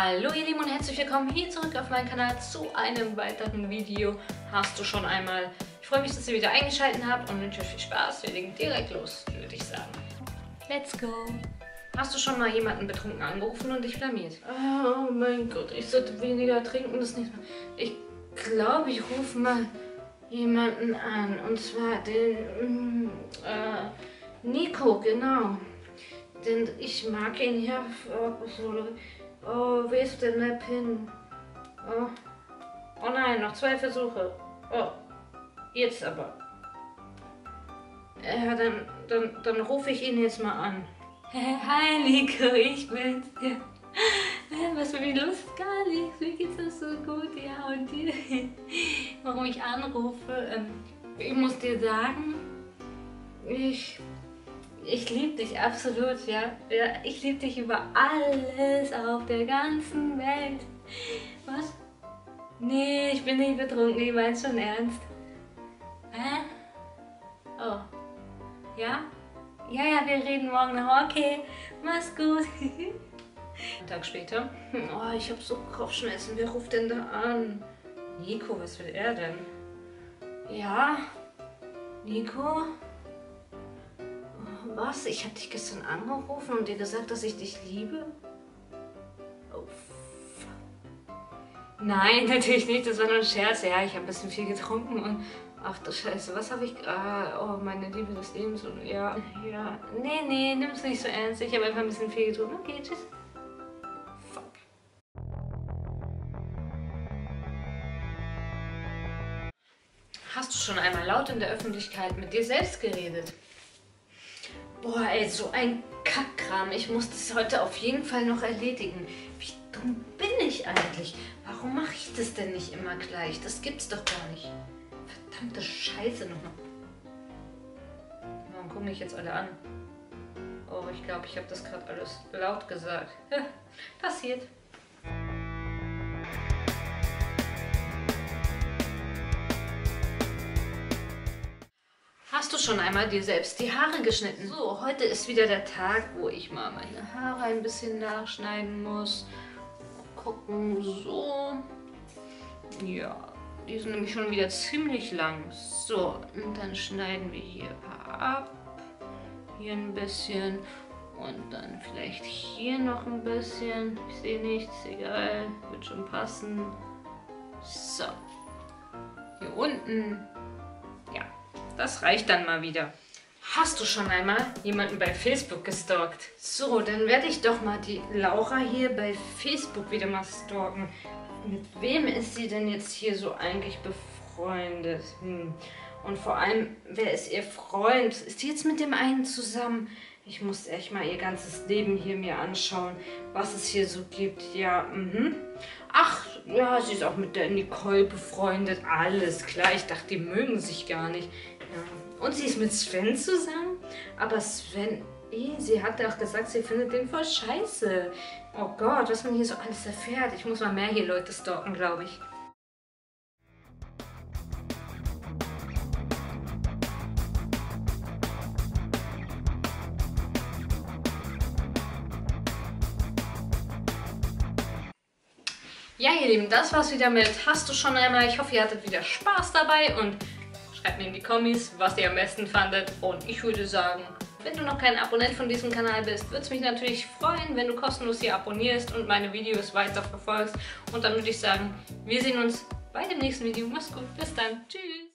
Hallo ihr Lieben und herzlich willkommen hier zurück auf meinem Kanal zu einem weiteren Video. Hast du schon einmal. Ich freue mich, dass ihr wieder eingeschaltet habt und wünsche euch viel Spaß. Wir legen direkt los, würde ich sagen. Let's go! Hast du schon mal jemanden betrunken angerufen und dich blamiert? Oh mein Gott, ich sollte weniger trinken, das nicht mal. Ich glaube, ich rufe mal jemanden an. Und zwar den Nico, genau. Denn ich mag ihn ja. Oh, wie ist denn der Pin? Oh. Oh nein, noch 2 Versuche. Oh, jetzt aber. Ja, dann rufe ich ihn jetzt mal an. Hi Nico, ich bin's. Ja. Was für mich los? Gar nichts. Mir geht's doch so gut. Ja, und dir? Warum ich anrufe? Ich muss dir sagen, ich liebe dich absolut, ja. Ja, ich liebe dich über alles auf der ganzen Welt. Was? Nee, ich bin nicht betrunken. Ich mein's schon ernst. Hä? Oh. Ja? Ja, wir reden morgen noch. Okay, mach's gut. Einen Tag später. Oh, ich hab so Kopfschmerzen. Wer ruft denn da an? Nico, was will er denn? Ja? Nico? Was? Ich habe dich gestern angerufen und dir gesagt, dass ich dich liebe? Oh, fuck. Nein, natürlich nicht. Das war nur ein Scherz. Ja, ich habe ein bisschen viel getrunken und... Ach du Scheiße, was habe ich... oh, meine Liebe des Lebens und... Ja. Nee, nimm's nicht so ernst. Ich habe einfach ein bisschen viel getrunken. Okay, tschüss. Fuck. Hast du schon einmal laut in der Öffentlichkeit mit dir selbst geredet? Boah, ey, so ein Kackkram. Ich muss das heute auf jeden Fall noch erledigen. Wie dumm bin ich eigentlich? Warum mache ich das denn nicht immer gleich? Das gibt's doch gar nicht. Verdammte Scheiße nochmal. Warum gucken mich jetzt alle an? Oh, ich glaube, ich habe das gerade alles laut gesagt. Ja, passiert. Hast du schon einmal dir selbst die Haare geschnitten? So, heute ist wieder der Tag, wo ich mal meine Haare ein bisschen nachschneiden muss. Gucken, so. Ja, die sind nämlich schon wieder ziemlich lang. So, und dann schneiden wir hier ein paar ab. Hier ein bisschen. Und dann vielleicht hier noch ein bisschen. Ich sehe nichts, egal. Wird schon passen. So. Hier unten. Ja. Das reicht dann mal wieder. Hast du schon einmal jemanden bei Facebook gestalkt? So, dann werde ich doch mal die Laura hier bei Facebook wieder mal stalken. Mit wem ist sie denn jetzt hier so eigentlich befreundet? Und vor allem, wer ist ihr Freund? Ist sie jetzt mit dem einen zusammen? Ich muss echt mal ihr ganzes Leben hier mir anschauen, was es hier so gibt. Ja, Ach, ja, sie ist auch mit der Nicole befreundet. Alles klar, ich dachte, die mögen sich gar nicht. Ja. Und sie ist mit Sven zusammen? Aber Sven, sie hat ja auch gesagt, sie findet den voll scheiße. Oh Gott, was man hier so alles erfährt. Ich muss mal mehr hier Leute stalken, glaube ich. Ja, ihr Lieben, das war's wieder mit Hast du schon einmal. Ich hoffe, ihr hattet wieder Spaß dabei und schreibt mir in die Kommis, was ihr am besten fandet. Und ich würde sagen, wenn du noch kein Abonnent von diesem Kanal bist, würde es mich natürlich freuen, wenn du kostenlos hier abonnierst und meine Videos weiter verfolgst. Und dann würde ich sagen, wir sehen uns bei dem nächsten Video. Mach's gut, bis dann, tschüss!